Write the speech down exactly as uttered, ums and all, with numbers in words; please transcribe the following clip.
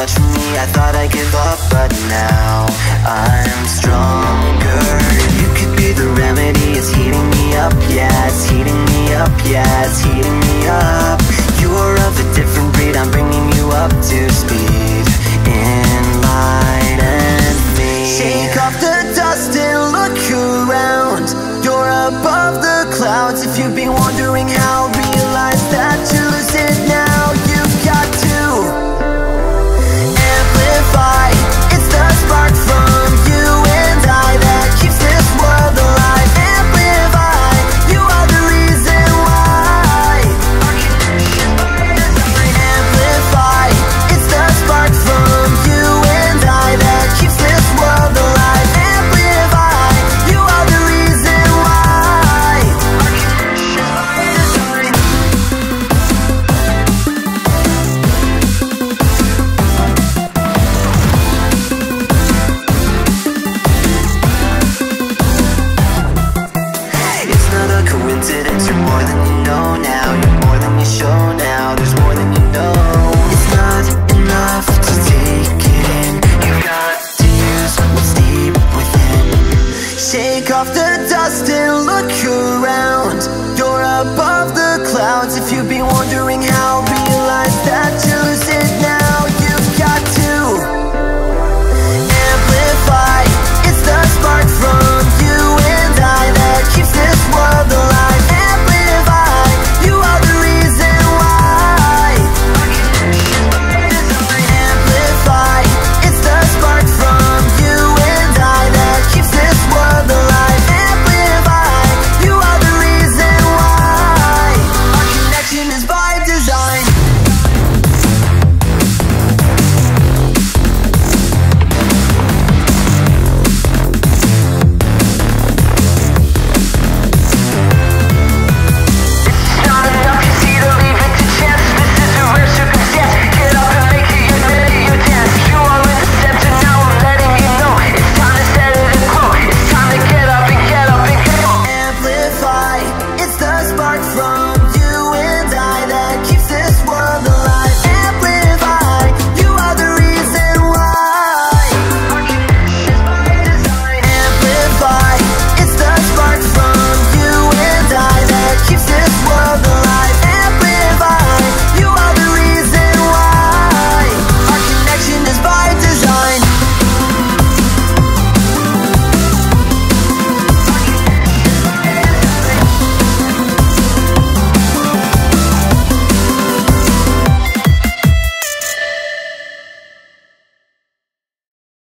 much for me, I thought I'd give up.